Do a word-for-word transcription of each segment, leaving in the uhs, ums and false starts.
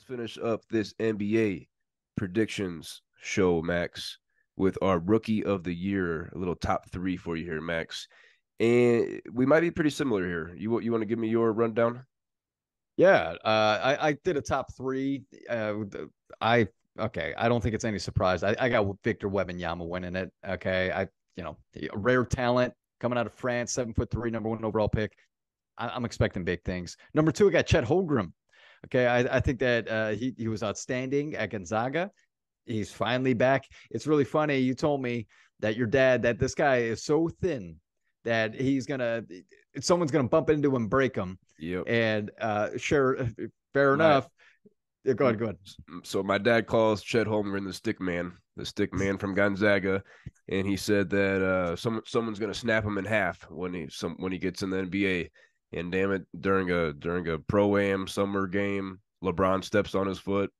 let's finish up this N B A predictions show, Max, with our rookie of the year, a little top three for you here, Max. And we might be pretty similar here. You, you want to give me your rundown? Yeah, uh, I, I did a top three. Uh, I okay, I don't think it's any surprise. I, I got Victor Wembanyama winning it. Okay, I you know rare talent coming out of France, seven foot three, number one overall pick. I, I'm expecting big things. Number two, I got Chet Holmgren. Okay, I, I think that uh, he he was outstanding at Gonzaga. He's finally back. It's really funny. You told me that your dad that this guy is so thin that he's gonna, someone's gonna bump into him, break him. Yep. And uh, sure, fair enough. Right. Go ahead, go ahead. So my dad calls Chet Holmgren the stick man, the stick man from Gonzaga, and he said that uh, some someone's gonna snap him in half when he some when he gets in the N B A. And damn it, during a during a pro-am summer game, LeBron steps on his foot,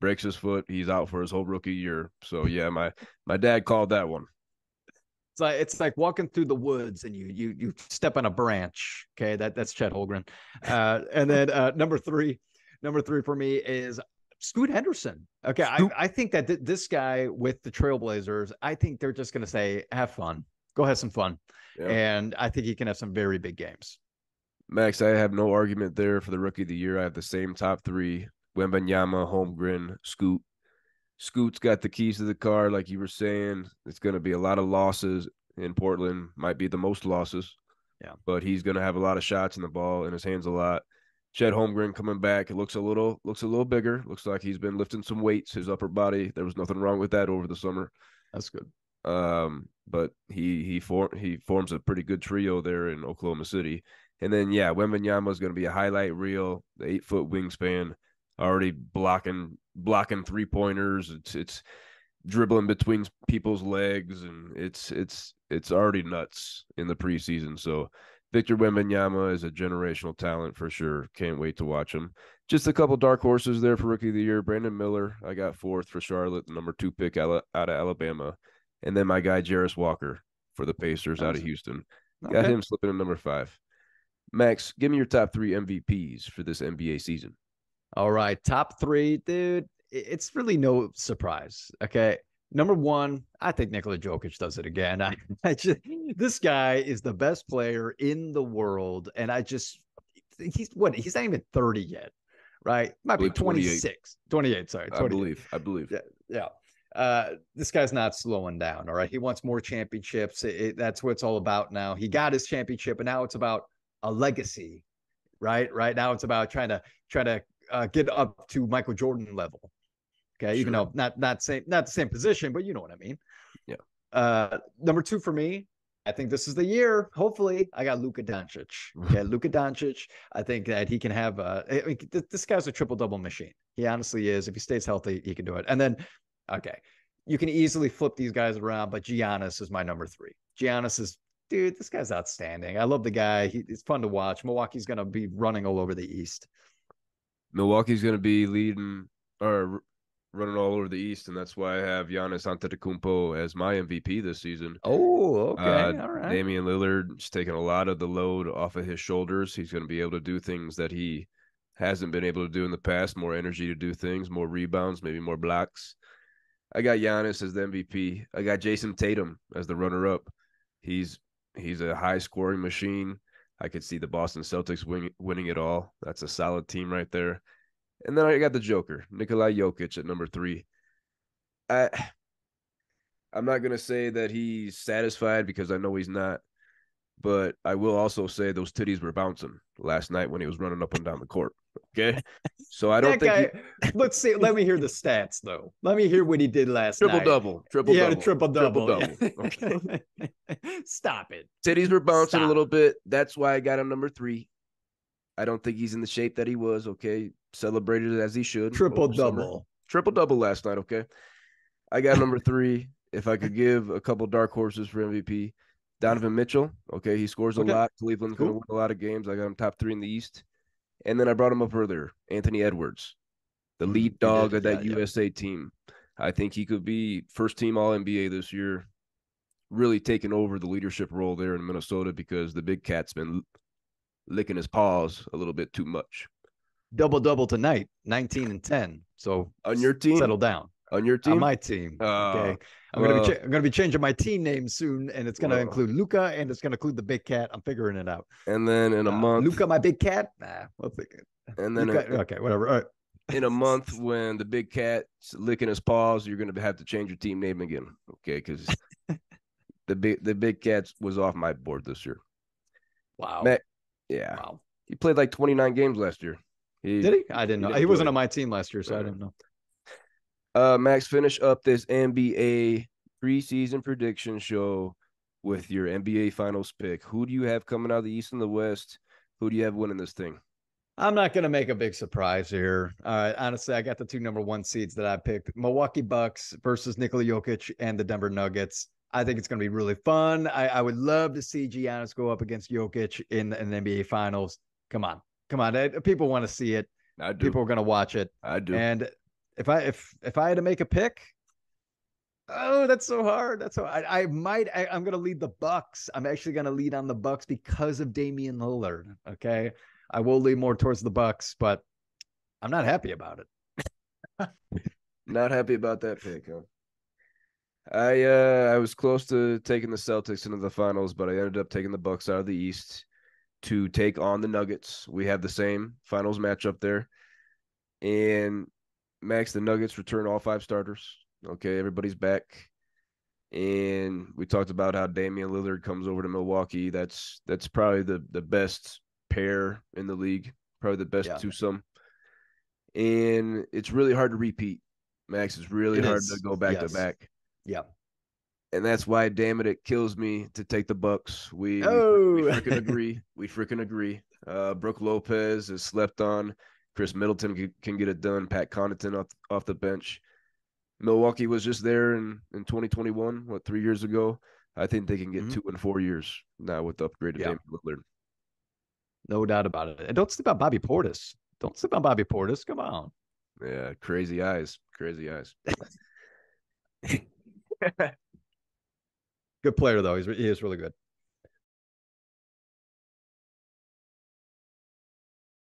breaks his foot. He's out for his whole rookie year. So yeah, my my dad called that one. It's like, it's like walking through the woods and you you you step on a branch. Okay, that that's Chet Holmgren. Uh, and then uh, number three, number three for me is Scoot Henderson. Okay, Scoot. I, I think that th- this guy with the Trailblazers, I think they're just going to say, have fun. Go have some fun. Yeah. And I think he can have some very big games. Max, I have no argument there for the rookie of the year. I have the same top three: Wembanyama, Holmgren, Scoot. Scoot's got the keys to the car, like you were saying. It's going to be a lot of losses in Portland. Might be the most losses. Yeah. But he's going to have a lot of shots in the ball in his hands a lot. Chet Holmgren coming back. It looks a little looks a little bigger. Looks like he's been lifting some weights, his upper body. There was nothing wrong with that over the summer. That's good. Um, but he he for, he forms a pretty good trio there in Oklahoma City. And then, yeah, Wembanyama is going to be a highlight reel, the eight-foot wingspan, already blocking blocking three-pointers. It's it's dribbling between people's legs, and it's it's it's already nuts in the preseason. So Victor Wembanyama is a generational talent for sure. Can't wait to watch him. Just a couple dark horses there for Rookie of the Year. Brandon Miller, I got fourth for Charlotte, the number two pick out of Alabama. And then my guy, Jairus Walker, for the Pacers out of Houston. Okay. Got him slipping in number five. Max, give me your top three M V Ps for this N B A season. All right, top three, dude. It's really no surprise. Okay, number one, I think Nikola Jokic does it again. I, I just, this guy is the best player in the world, and I just, he's what? He's not even thirty yet, right? Might be twenty-six, twenty-eight. Sorry, twenty-eight. I believe. I believe. Yeah. yeah. Uh, this guy's not slowing down. All right, he wants more championships. It, it, that's what it's all about now. He got his championship, and now it's about a legacy, right? Right now it's about trying to try to uh, get up to Michael Jordan level. Okay. Sure. Even though not, not same, not the same position, but you know what I mean? Yeah. Uh, number two for me, I think this is the year. Hopefully I got Luka Doncic. Okay. Luka Doncic. I think that he can have a, I mean, th- this guy's a triple double machine. He honestly is. If he stays healthy, he can do it. And then, okay, you can easily flip these guys around, but Giannis is my number three. Giannis is, dude, this guy's outstanding. I love the guy. He, it's fun to watch. Milwaukee's going to be running all over the East. Milwaukee's going to be leading or running all over the East, and that's why I have Giannis Antetokounmpo as my M V P this season. Oh, okay. Uh, all right. Damian Lillard's taking a lot of the load off of his shoulders. He's going to be able to do things that he hasn't been able to do in the past, more energy to do things, more rebounds, maybe more blocks. I got Giannis as the M V P. I got Jason Tatum as the runner-up. He's He's a high-scoring machine. I could see the Boston Celtics win, winning it all. That's a solid team right there. And then I got the Joker, Nikola Jokic, at number three. I, I'm not going to say that he's satisfied because I know he's not, but I will also say those titties were bouncing last night when he was running up and down the court. Okay, so I don't that think. Guy, he... Let's see. Let me hear the stats, though. Let me hear what he did last triple night. Double, triple yeah, double, triple double, triple double. Yeah. Okay. Stop it. Titties were bouncing Stop. a little bit. That's why I got him number three. I don't think he's in the shape that he was. Okay, celebrated as he should. Triple double, summer. triple double last night. Okay, I got number three. If I could give a couple dark horses for M V P, Donovan Mitchell. Okay, he scores okay. a lot. Cleveland's cool. going to win a lot of games. I got him top three in the East. And then I brought him up earlier, Anthony Edwards, the lead dog of that yeah, U S A yeah. team. I think he could be first-team All N B A this year, really taking over the leadership role there in Minnesota because the big cat's been licking his paws a little bit too much. double-double tonight, nineteen and ten. So on your team, settle down. On your team? On my team. Uh, okay. I'm uh, going to be cha- I'm going to be changing my team name soon, and it's going to uh, include Luka, and it's going to include the big cat. I'm figuring it out. And then in a uh, month. Luka, my big cat? Nah, we'll figure it. And then Luka, in, okay, whatever. All right. In a month when the big cat's licking his paws, you're going to have to change your team name again. Okay, because the big the big cat was off my board this year. Wow. Matt, yeah. Wow. He played like twenty-nine games last year. He, Did he? I didn't he know. Didn't he wasn't on my team last year, so uh-huh. I didn't know. Uh, Max, finish up this N B A preseason prediction show with your N B A Finals pick. Who do you have coming out of the East and the West? Who do you have winning this thing? I'm not going to make a big surprise here. Uh, honestly, I got the two number one seeds that I picked. Milwaukee Bucks versus Nikola Jokic and the Denver Nuggets. I think it's going to be really fun. I, I would love to see Giannis go up against Jokic in, in the N B A Finals. Come on. Come on. I, people want to see it. I do. People are going to watch it. I do. And If I if if I had to make a pick, oh, that's so hard. That's so I I might I, I'm gonna lead the Bucks. I'm actually gonna lead on the Bucks because of Damian Lillard. Okay, I will lean more towards the Bucks, but I'm not happy about it. Not happy about that pick, huh? I uh I was close to taking the Celtics into the finals, but I ended up taking the Bucks out of the East to take on the Nuggets. We have the same finals matchup there, and Max, the Nuggets return all five starters. Okay, everybody's back. And we talked about how Damian Lillard comes over to Milwaukee. That's that's probably the, the best pair in the league, probably the best yeah. twosome. And it's really hard to repeat, Max. It's really it hard is. to go back yes. to back. Yeah. And that's why, damn it, it kills me to take the Bucks. We, oh. we, we freaking agree. We freaking agree. Uh, Brook Lopez is slept on. Chris Middleton can get it done. Pat Connaughton off, off the bench. Milwaukee was just there in, in twenty twenty-one, what, three years ago. I think they can get mm-hmm. two and four years now with the upgraded yeah. Damian Lillard. No doubt about it. And don't sleep on Bobby Portis. Don't sleep on Bobby Portis. Come on. Yeah, crazy eyes. Crazy eyes. Good player, though. He's, he is really good.